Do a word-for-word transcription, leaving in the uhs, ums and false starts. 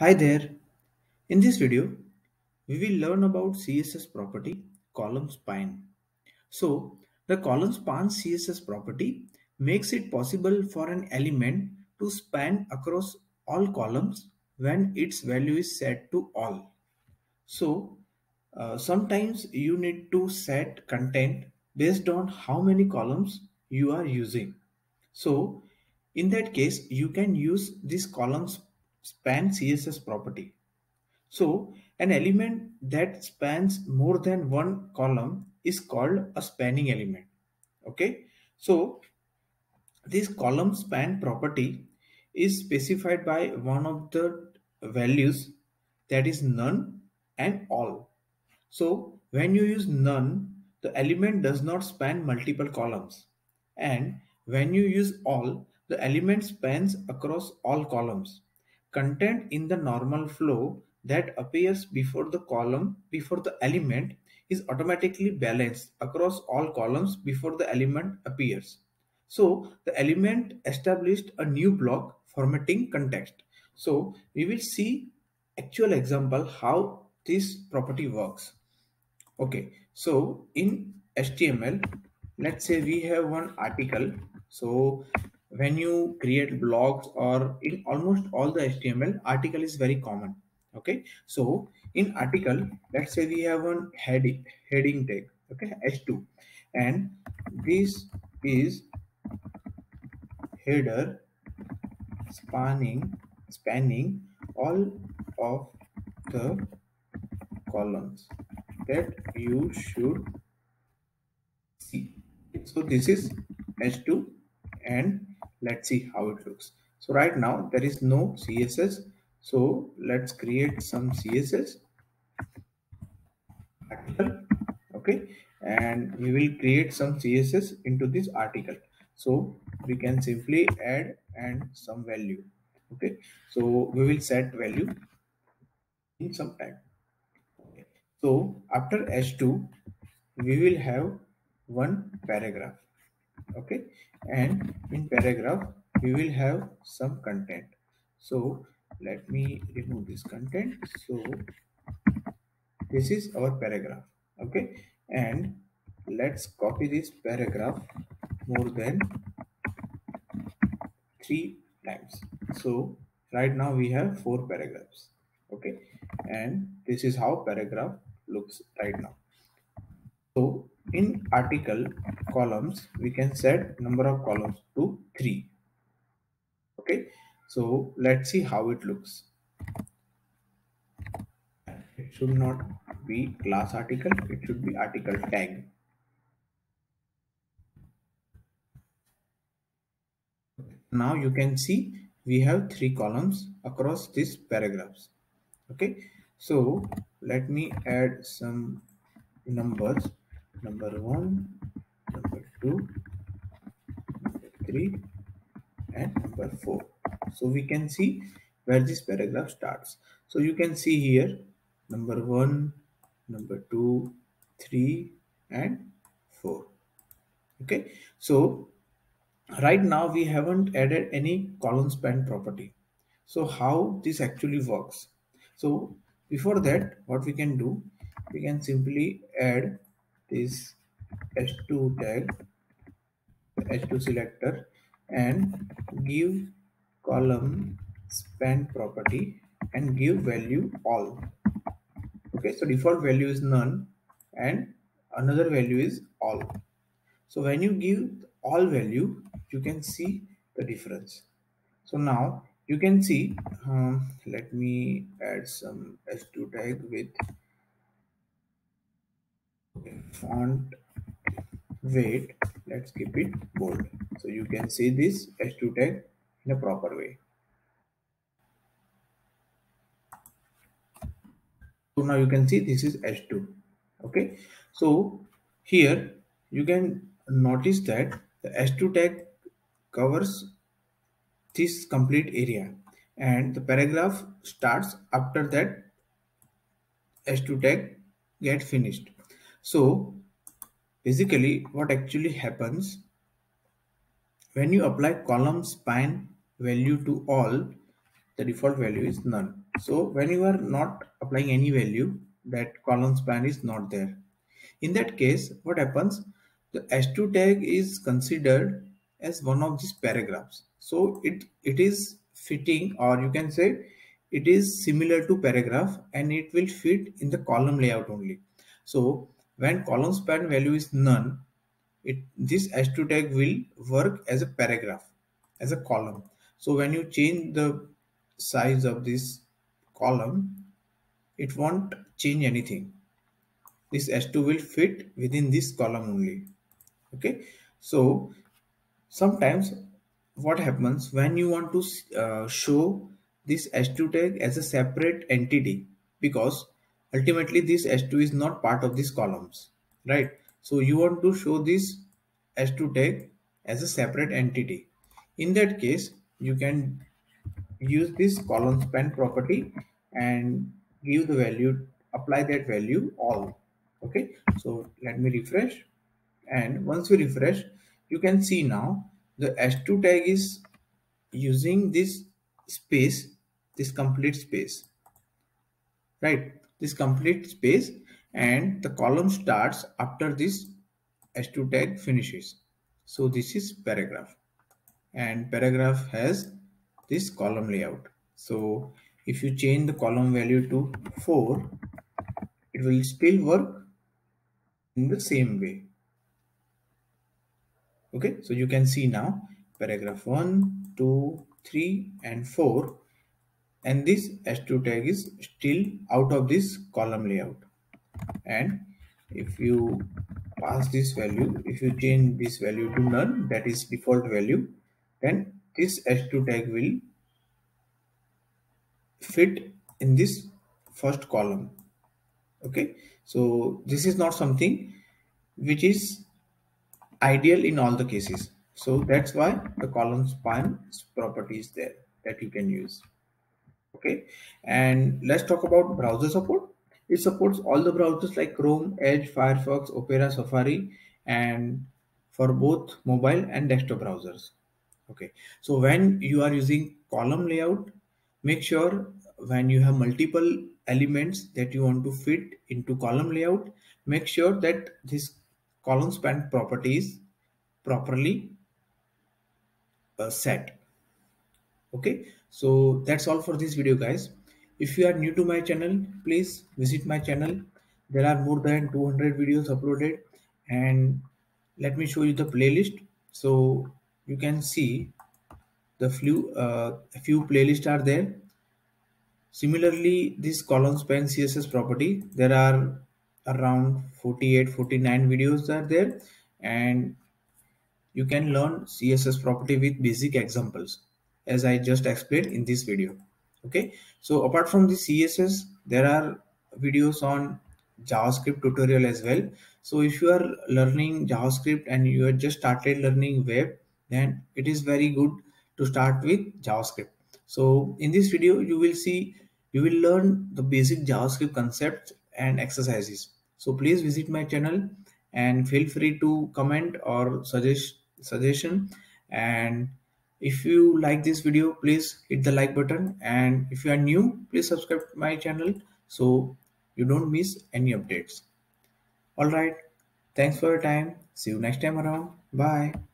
Hi there. In this video, we will learn about C S S property column span. So the column span C S S property makes it possible for an element to span across all columns when its value is set to all. So uh, sometimes you need to set content based on how many columns you are using. So in that case, you can use this column span span C S S property. So an element that spans more than one column is called a spanning element. Okay, so this column span property is specified by one of the values, that is none and all. So when you use none, the element does not span multiple columns, and when you use all, the element spans across all columns. Content in the normal flow that appears before the column before the element is automatically balanced across all columns before the element appears. So the element established a new block formatting context. So we will see actual example how this property works. Okay, so in H T M L, let's say we have one article. So when you create blogs or in almost all the H T M L, article is very common. Okay, so in article, let's say we have one heading heading tag, okay, H two, and this is header spanning spanning all of the columns that you should see. So this is H two, and let's see how it looks. So right now there is no C S S. So let's create some C S S article. Okay, and we will create some C S S into this article. So we can simply add and some value. Okay, so we will set value in some time. Okay. So after H two, we will have one paragraph. Okay, and in paragraph we will have some content. So let me remove this content. So this is our paragraph. Okay, and let's copy this paragraph more than three times. So right now we have four paragraphs. Okay, and this is how paragraph looks right now. So in article columns, we can set number of columns to three. Okay, so let's see how it looks. It should not be class article, it should be article tag. Now you can see we have three columns across these paragraphs. Okay, so let me add some numbers. Number one, number two, number three, and number four. So we can see where this paragraph starts. So you can see here number one, number two, three, and four. Okay, so right now we haven't added any column span property. So how this actually works? So before that, what we can do, we can simply add this H two tag, H two selector, and give column span property and give value all. Okay, so default value is none and another value is all. So when you give all value, you can see the difference. So now you can see, um, let me add some H two tag with font weight, let's keep it bold. So you can see this H two tag in a proper way. So now you can see this is H two. Okay, so here you can notice that the H two tag covers this complete area, and the paragraph starts after that H two tag get finished. So basically what actually happens when you apply column span value to all, the default value is none. So when you are not applying any value, that column span is not there. In that case, what happens? The h two tag is considered as one of these paragraphs. So it, it is fitting, or you can say it is similar to paragraph, and it will fit in the column layout only. So when column span value is none, it, this h two tag will work as a paragraph, as a column. So when you change the size of this column, it won't change anything. This h two will fit within this column only. Okay. So sometimes what happens when you want to uh, show this h two tag as a separate entity, because ultimately this h two is not part of these columns, right? So you want to show this h two tag as a separate entity. In that case, you can use this column span property and give the value, apply that value all. Okay, so let me refresh, and once we refresh, you can see now the h two tag is using this space, this complete space, right? This complete space, and the column starts after this h two tag finishes. So this is paragraph, and paragraph has this column layout. So if you change the column value to four, it will still work in the same way. Okay, so you can see now paragraph one, two, three and four, and this h two tag is still out of this column layout. And if you pass this value, if you change this value to none, that is default value, then this h two tag will fit in this first column. Okay, so this is not something which is ideal in all the cases. So that's why the column span property is there that you can use. Okay, and let's talk about browser support. It supports all the browsers like Chrome, Edge, Firefox, Opera, Safari, and for both mobile and desktop browsers. Okay, so when you are using column layout, make sure when you have multiple elements that you want to fit into column layout, make sure that this column span property is properly uh, set. Okay, so that's all for this video, guys. If you are new to my channel, please visit my channel. There are more than two hundred videos uploaded, and let me show you the playlist. So you can see the few, uh, few playlists are there. Similarly, this column span C S S property, there are around forty-eight, forty-nine videos are there, and you can learn C S S property with basic examples as I just explained in this video. Okay, so apart from the C S S, there are videos on JavaScript tutorial as well. So if you are learning JavaScript and you have just started learning web, then it is very good to start with JavaScript. So in this video, you will see, you will learn the basic JavaScript concepts and exercises. So please visit my channel and feel free to comment or suggest suggestion. And if you like this video, please hit the like button. And if you are new, please subscribe to my channel so you don't miss any updates. All right. Thanks for your time. See you next time around. Bye.